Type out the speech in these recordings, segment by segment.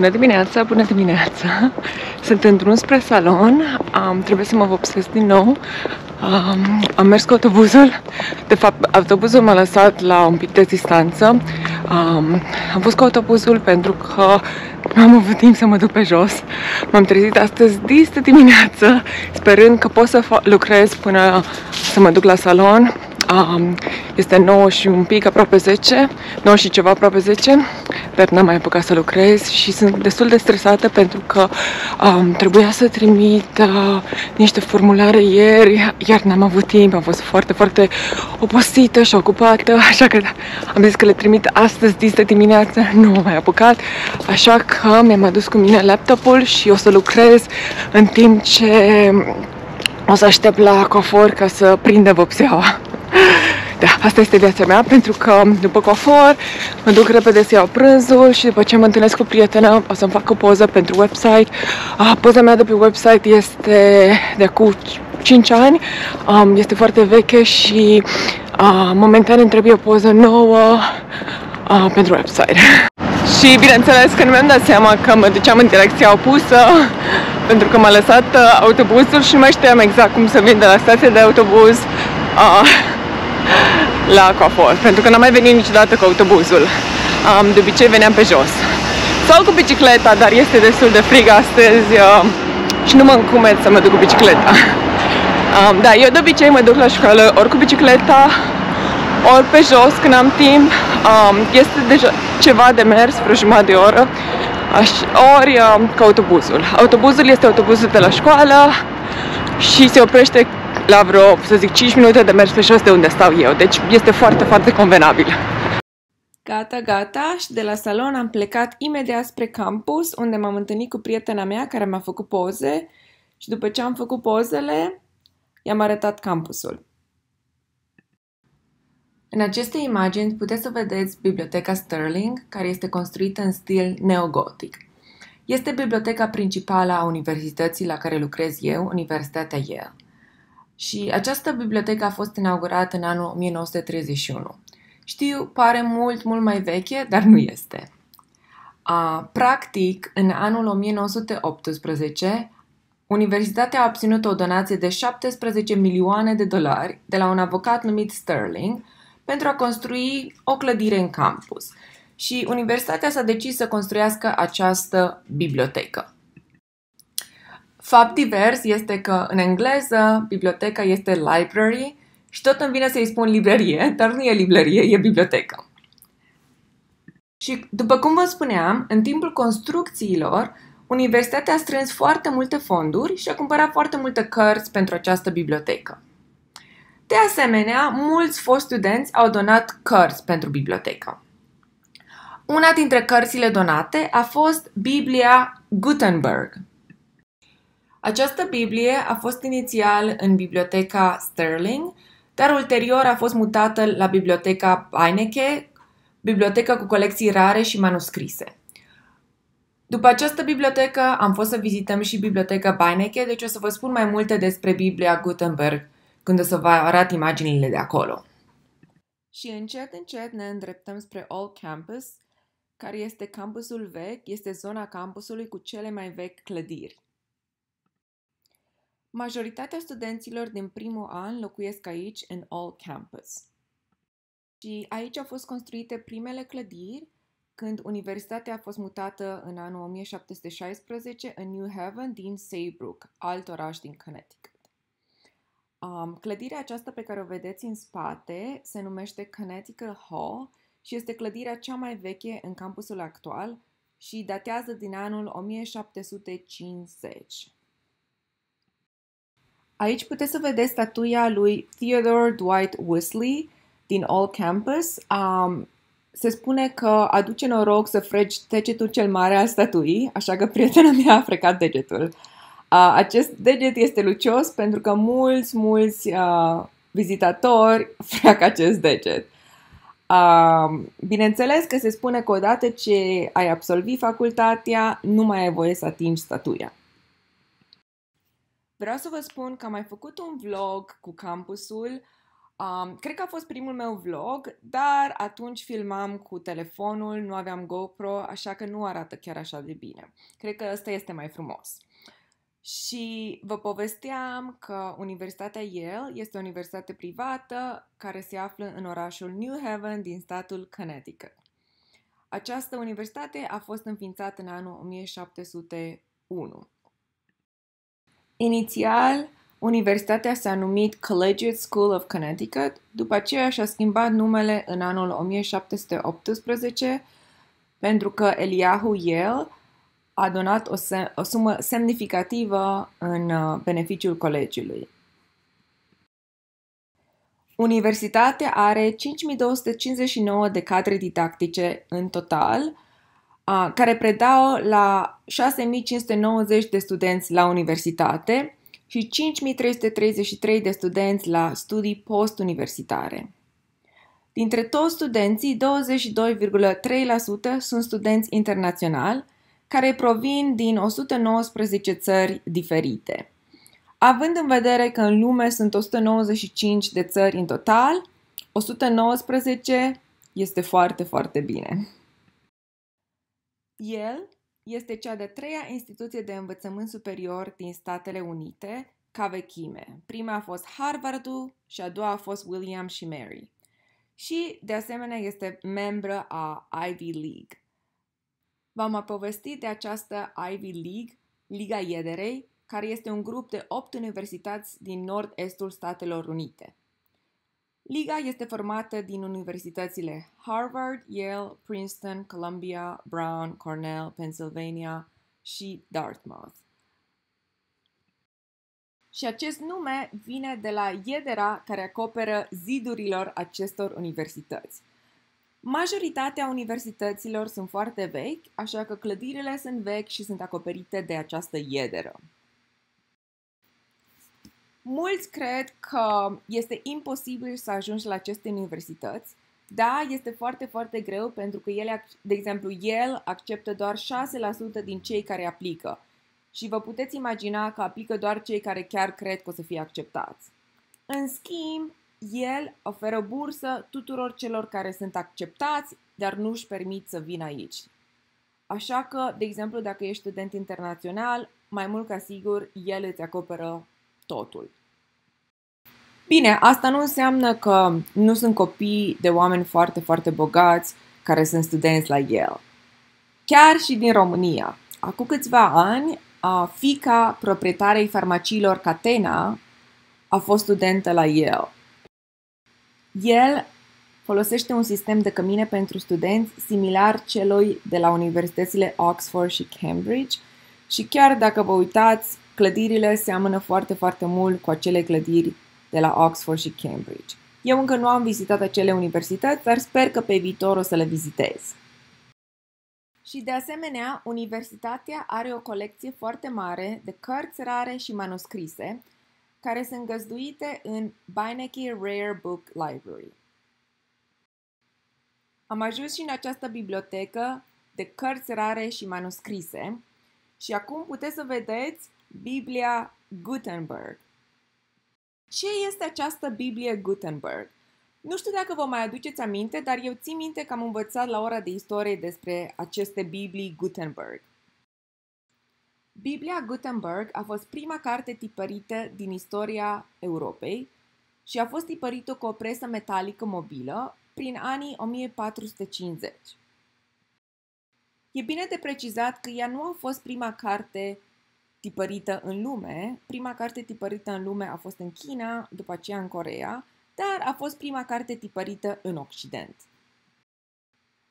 Bună dimineața, bună dimineața! Sunt în drum spre salon, trebuie să mă vopsesc din nou. Am mers cu autobuzul, de fapt autobuzul m-a lăsat la un pic de distanță. Am fost cu autobuzul pentru că nu am avut timp să mă duc pe jos. M-am trezit astăzi dis de dimineață, sperând că pot să lucrez până să mă duc la salon. Este 9 și un pic, aproape 10, 9 și ceva, aproape 10, dar n-am mai apucat să lucrez și sunt destul de stresată pentru că trebuia să trimit niște formulare ieri, iar n-am avut timp, am fost foarte, foarte obosită și ocupată, așa că am zis că le trimit astăzi, dis de dimineață, nu m-am mai apucat, așa că mi-am adus cu mine laptopul și o să lucrez în timp ce o să aștept la cofor ca să prindă vopseaua. Da, asta este viața mea, pentru că după coafor mă duc repede să iau prânzul și după ce mă întâlnesc cu prietena o să-mi fac o poză pentru website. Poza mea de pe website este de acum 5 ani, este foarte veche și momentan îmi trebuie o poză nouă pentru website. Și bineînțeles că nu mi-am dat seama că mă duceam în direcția opusă, pentru că m-a lăsat autobuzul și nu mai știam exact cum să vin de la stația de autobuz la coafor, pentru că n-am mai venit niciodată cu autobuzul. De obicei veneam pe jos sau cu bicicleta, dar este destul de frig astăzi și nu mă încumet să mă duc cu bicicleta. Da, eu de obicei mă duc la școală ori cu bicicleta, ori pe jos când am timp. Este deja ceva de mers, vreo jumătate de oră, ori cu autobuzul. Autobuzul este autobuzul de la școală și se oprește la vreo, să zic, 5 minute de mers pe jos de unde stau eu, deci este foarte, foarte convenabil. Gata, gata, și de la salon am plecat imediat spre campus, unde m-am întâlnit cu prietena mea care mi-a făcut poze și după ce am făcut pozele, i-am arătat campusul. În aceste imagini puteți să vedeți biblioteca Sterling, care este construită în stil neogotic. Este biblioteca principală a universității la care lucrez eu, Universitatea Yale. Și această bibliotecă a fost inaugurată în anul 1931. Știu, pare mult, mult mai veche, dar nu este. Practic, în anul 1918, universitatea a obținut o donație de 17 milioane de dolari de la un avocat numit Sterling pentru a construi o clădire în campus. Și universitatea s-a decis să construiască această bibliotecă. Fapt divers este că în engleză biblioteca este library și tot îmi vine să-i spun librărie, dar nu e librărie, e bibliotecă. Și după cum vă spuneam, în timpul construcțiilor, universitatea a strâns foarte multe fonduri și a cumpărat foarte multe cărți pentru această bibliotecă. De asemenea, mulți foști studenți au donat cărți pentru bibliotecă. Una dintre cărțile donate a fost Biblia Gutenberg. Această Biblie a fost inițial în biblioteca Sterling, dar ulterior a fost mutată la biblioteca Beinecke, biblioteca cu colecții rare și manuscrise. După această bibliotecă am fost să vizităm și biblioteca Beinecke, deci o să vă spun mai multe despre Biblia Gutenberg când o să vă arăt imaginile de acolo. Și încet, încet ne îndreptăm spre Old Campus, care este campusul vechi, este zona campusului cu cele mai vechi clădiri. Majoritatea studenților din primul an locuiesc aici, în Old Campus. Și aici au fost construite primele clădiri când universitatea a fost mutată în anul 1716 în New Haven din Saybrook, alt oraș din Connecticut. Clădirea aceasta pe care o vedeți în spate se numește Connecticut Hall și este clădirea cea mai veche în campusul actual și datează din anul 1750. Aici puteți să vedeți statuia lui Theodore Dwight Weld din Old Campus. Se spune că aduce noroc să freci degetul cel mare al statuii, așa că prietena mea a frecat degetul. Acest deget este lucios pentru că mulți vizitatori freacă acest deget. Bineînțeles că se spune că odată ce ai absolvit facultatea, nu mai ai voie să atingi statuia. Vreau să vă spun că am mai făcut un vlog cu campusul Cred că a fost primul meu vlog, dar atunci filmam cu telefonul, nu aveam GoPro, așa că nu arată chiar așa de bine. Cred că ăsta este mai frumos. Și vă povesteam că Universitatea Yale este o universitate privată care se află în orașul New Haven din statul Connecticut. Această universitate a fost înființată în anul 1701. Inițial, universitatea s-a numit Collegiate School of Connecticut, după aceea și-a schimbat numele în anul 1718 pentru că Elihu Yale a donat o sumă semnificativă în beneficiul colegiului. Universitatea are 5259 de cadre didactice în total, care predau la 6590 de studenți la universitate și 5333 de studenți la studii postuniversitare. Dintre toți studenții, 22,3% sunt studenți internaționali, care provin din 119 țări diferite. Având în vedere că în lume sunt 195 de țări în total, 119 este foarte, foarte bine. Yale este cea de-a treia instituție de învățământ superior din Statele Unite ca vechime. Prima a fost Harvardul și a doua a fost William și Mary. Și, de asemenea, este membră a Ivy League. V-am povestit de această Ivy League, Liga Iederei, care este un grup de 8 universități din nord-estul Statelor Unite. Liga este formată din universitățile Harvard, Yale, Princeton, Columbia, Brown, Cornell, Pennsylvania și Dartmouth. Și acest nume vine de la iedera care acoperă zidurilor acestor universități. Majoritatea universităților sunt foarte vechi, așa că clădirile sunt vechi și sunt acoperite de această iederă. Mulți cred că este imposibil să ajungi la aceste universități, dar este foarte, foarte greu pentru că ele, de exemplu, Yale acceptă doar 6% din cei care aplică și vă puteți imagina că aplică doar cei care chiar cred că o să fie acceptați. În schimb, Yale oferă bursă tuturor celor care sunt acceptați, dar nu își permit să vină aici. Așa că, de exemplu, dacă ești student internațional, mai mult ca sigur, Yale îți acoperă totul. Bine, asta nu înseamnă că nu sunt copii de oameni foarte, foarte bogați care sunt studenți la Yale. Chiar și din România. Acum câțiva ani, fiica proprietarei farmaciilor Catena a fost studentă la Yale. Yale folosește un sistem de cămine pentru studenți similar celui de la universitățile Oxford și Cambridge și chiar dacă vă uitați, clădirile seamănă foarte, foarte mult cu acele clădiri de la Oxford și Cambridge. Eu încă nu am vizitat acele universități, dar sper că pe viitor o să le vizitez. Și de asemenea, universitatea are o colecție foarte mare de cărți rare și manuscrise, care sunt găzduite în Beinecke Rare Book Library. Am ajuns și în această bibliotecă de cărți rare și manuscrise și acum puteți să vedeți Biblia Gutenberg. Ce este această Biblie Gutenberg? Nu știu dacă vă mai aduceți aminte, dar eu țin minte că am învățat la ora de istorie despre aceste Biblii Gutenberg. Biblia Gutenberg a fost prima carte tipărită din istoria Europei și a fost tipărită cu o presă metalică mobilă prin anii 1450. E bine de precizat că ea nu a fost prima carte tipărită în lume. Prima carte tipărită în lume a fost în China, după aceea în Coreea, dar a fost prima carte tipărită în Occident.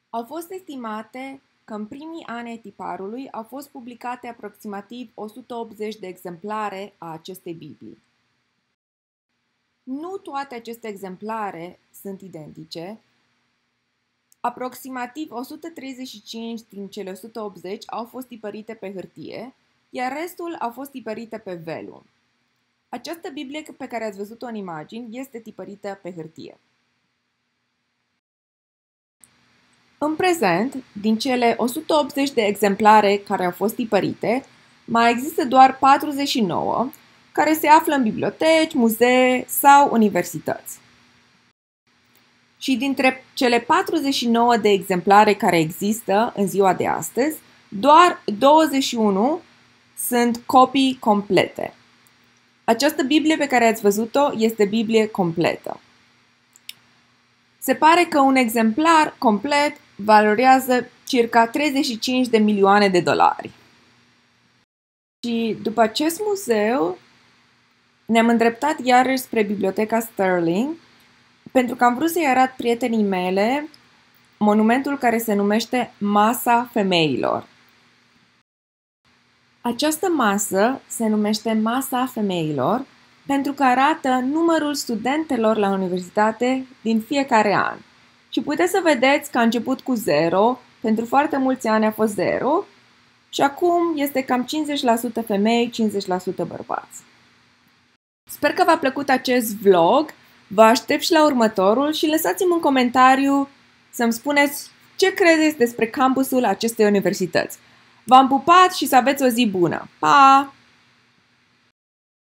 Au fost estimate că în primii ani ai tiparului au fost publicate aproximativ 180 de exemplare a acestei Biblii. Nu toate aceste exemplare sunt identice. Aproximativ 135 din cele 180 au fost tipărite pe hârtie, iar restul au fost tipărite pe vellum. Această Biblie pe care ați văzut-o în imagini este tipărită pe hârtie. În prezent, din cele 180 de exemplare care au fost tipărite, mai există doar 49 care se află în biblioteci, muzee sau universități. și dintre cele 49 de exemplare care există în ziua de astăzi, doar 21 sunt copii complete. Această Biblie pe care ați văzut-o este Biblie completă. Se pare că un exemplar complet valorează circa 35 de milioane de dolari. Și după acest muzeu ne-am îndreptat iarăși spre Biblioteca Sterling, pentru că am vrut să-i arăt prietenii mele monumentul care se numește Masa Femeilor. Această masă se numește Masa Femeilor pentru că arată numărul studentelor la universitate din fiecare an. Și puteți să vedeți că a început cu 0, pentru foarte mulți ani a fost 0 și acum este cam 50% femei, 50% bărbați. Sper că v-a plăcut acest vlog, vă aștept și la următorul și lăsați-mi un comentariu să-mi spuneți ce credeți despre campusul acestei universități. V-am pupat și să aveți o zi bună! Pa!